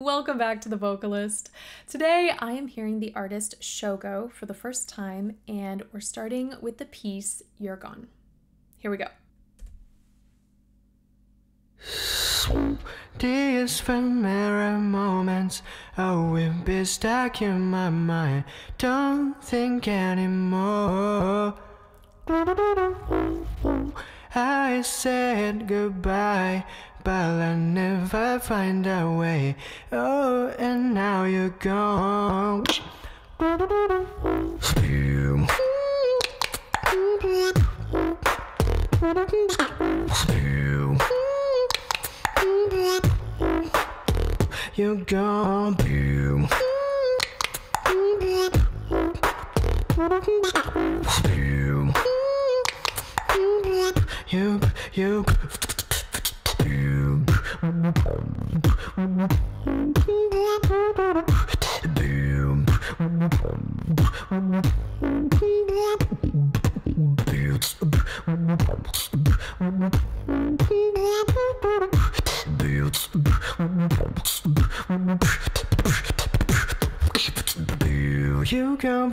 Welcome back to The Vocalyst. Today I am hearing the artist SHOW-GO for the first time, and we're starting with the piece You're Gone. Here we go. These familiar moments always be stuck in my mind. Don't think anymore. I said goodbye, but I never find a way. Oh, and now you're gone. You're gone. You go, you go. Do you go, you go. Do you go, you. Do you go,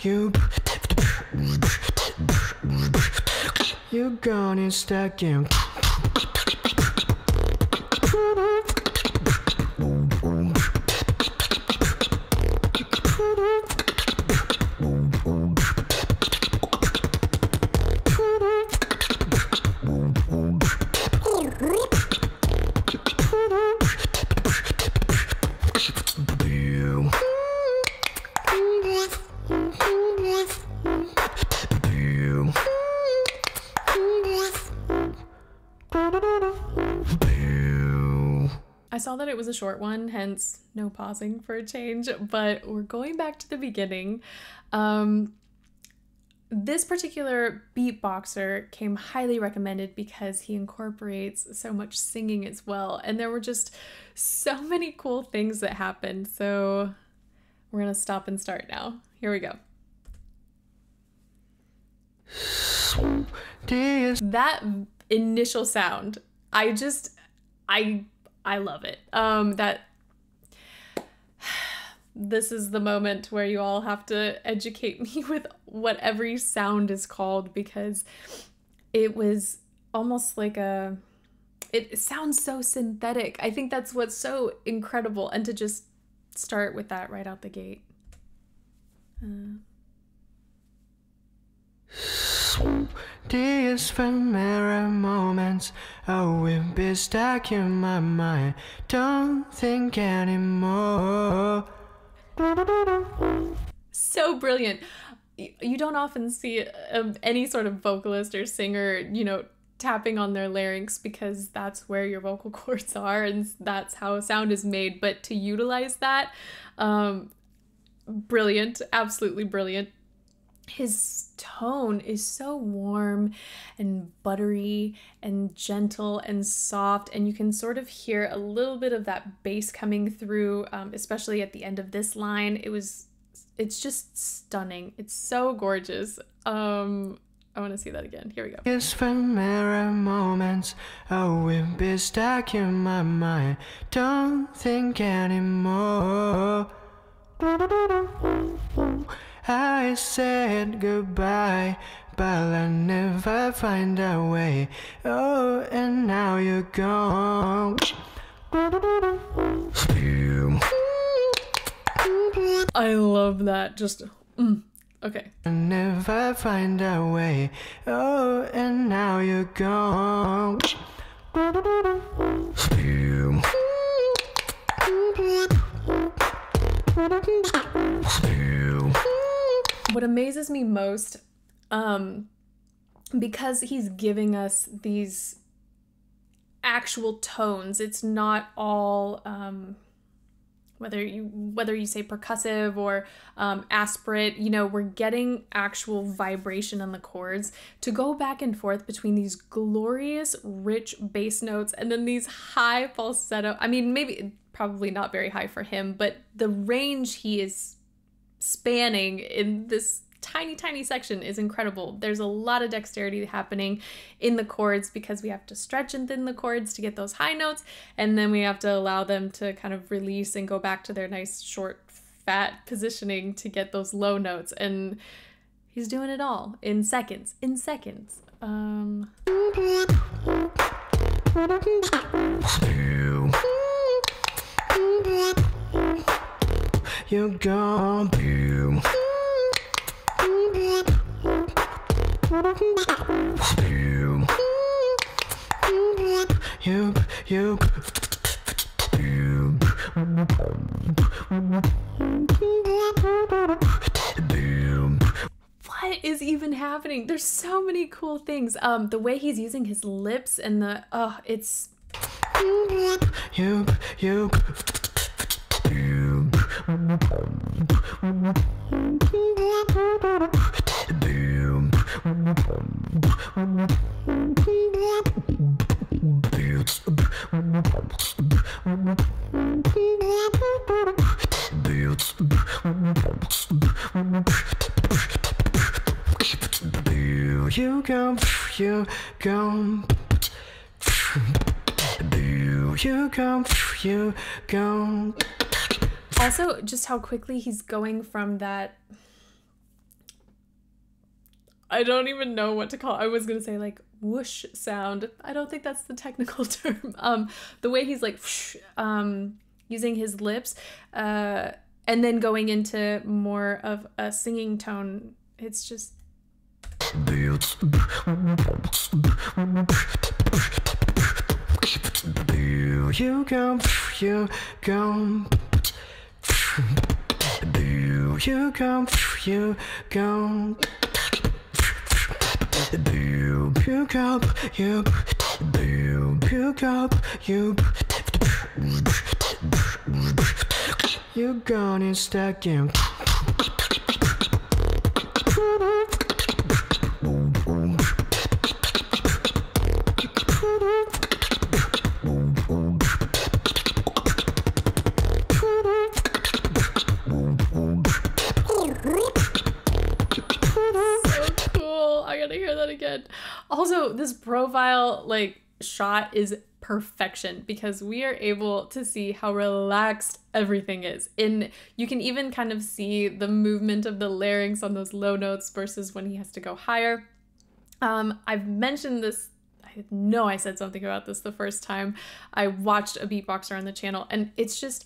you. You're gone and stuck in. I saw that it was a short one, hence no pausing for a change, but we're going back to the beginning. This particular beatboxer came highly recommended because he incorporates so much singing as well, and there were just so many cool things that happened, so we're gonna stop and start now. Here we go. That initial sound, I love it. This is the moment where you all have to educate me with what every sound is called, because it was almost like a, it sounds so synthetic. I think that's what's so incredible, and to just start with that right out the gate. These familiar moments always be stuck in my mind. Don't think anymore. So brilliant. You don't often see any sort of vocalist or singer, you know, tapping on their larynx, because that's where your vocal cords are and that's how sound is made. But to utilize that, brilliant, absolutely brilliant. His tone is so warm and buttery and gentle and soft, and you can sort of hear a little bit of that bass coming through, especially at the end of this line. It's just stunning. It's so gorgeous. I want to see that again. Here we go. It's familiar moments always be stuck in my mind. Don't think anymore. I said goodbye, but I never find a way. Oh, and now you're gone. I love that. Just okay. I never find a way. Oh, and now you're gone. What amazes me most, because he's giving us these actual tones, it's not all, whether you say percussive or aspirate, you know, we're getting actual vibration on the chords. To go back and forth between these glorious, rich bass notes and then these high falsetto, I mean, maybe probably not very high for him, but the range he is spanning in this tiny, tiny section is incredible. There's a lot of dexterity happening in the chords because we have to stretch and thin the chords to get those high notes, and then we have to allow them to kind of release and go back to their nice, short, fat positioning to get those low notes, and he's doing it all in seconds, in seconds. You're gone. What is even happening? There's so many cool things. The way he's using his lips and the it's you go. Also, just how quickly he's going from that, I don't even know what to call it. I was gonna say like whoosh sound. I don't think that's the technical term. The way he's like whoosh, using his lips, and then going into more of a singing tone. It's just. You're gone and stuck in. Also, this profile like shot is perfection because we are able to see how relaxed everything is. And you can even kind of see the movement of the larynx on those low notes versus when he has to go higher. I've mentioned this, I know I said something about this the first time I watched a beatboxer on the channel, and it's just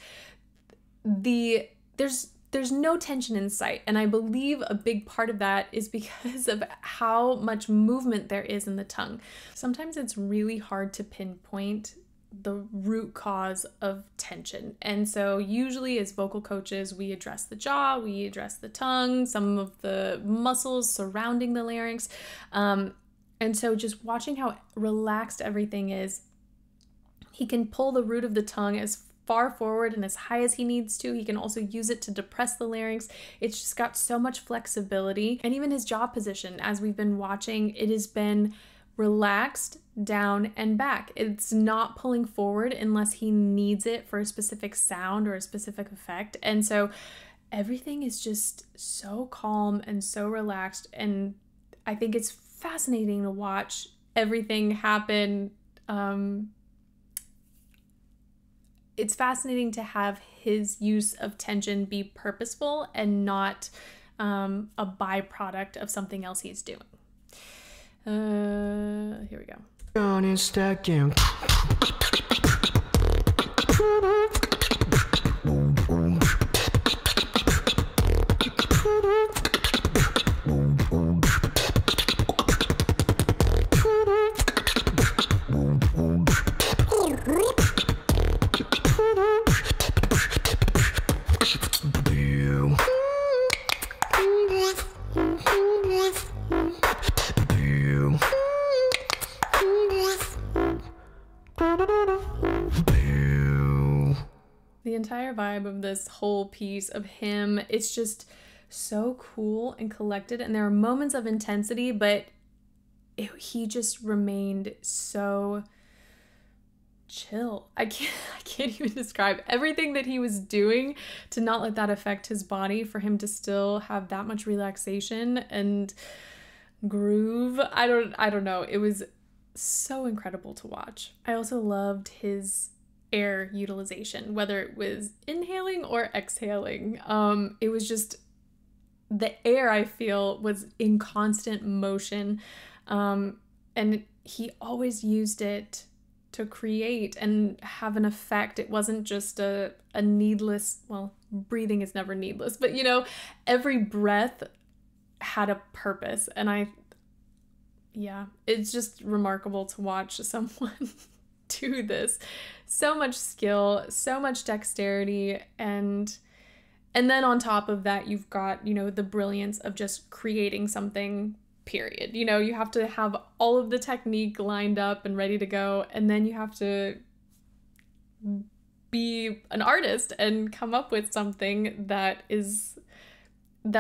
there's no tension in sight, and I believe a big part of that is because of how much movement there is in the tongue. Sometimes it's really hard to pinpoint the root cause of tension, and so usually as vocal coaches we address the jaw, we address the tongue, some of the muscles surrounding the larynx, and so just watching how relaxed everything is. He can pull the root of the tongue as far forward and as high as he needs to. He can also use it to depress the larynx. It's just got so much flexibility. And even his jaw position, as we've been watching, it has been relaxed down and back. It's not pulling forward unless he needs it for a specific sound or a specific effect. And so everything is just so calm and so relaxed. And I think it's fascinating to watch everything happen. It's fascinating to have his use of tension be purposeful and not a byproduct of something else he's doing. Here we go. On Instagram. Entire vibe of this whole piece of him, it's just so cool and collected, and there are moments of intensity, but he just remained so chill. I can't even describe everything that he was doing to not let that affect his body, for him to still have that much relaxation and groove. I don't know. It was so incredible to watch. I also loved his air utilization, whether it was inhaling or exhaling. It was just the air, I feel, was in constant motion. And he always used it to create and have an effect. It wasn't just a needless, well, breathing is never needless, but you know, every breath had a purpose. And yeah, it's just remarkable to watch someone do this. So much skill, so much dexterity, and then on top of that, you've got, you know, the brilliance of just creating something, period. You know, you have to have all of the technique lined up and ready to go, and then you have to be an artist and come up with something that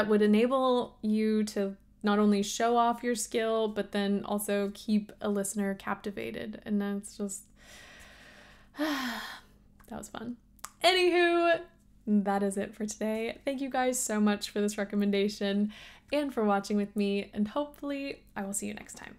would enable you to not only show off your skill, but then also keep a listener captivated. And that's just, that was fun. Anywho, that is it for today. Thank you guys so much for this recommendation and for watching with me, and hopefully I will see you next time.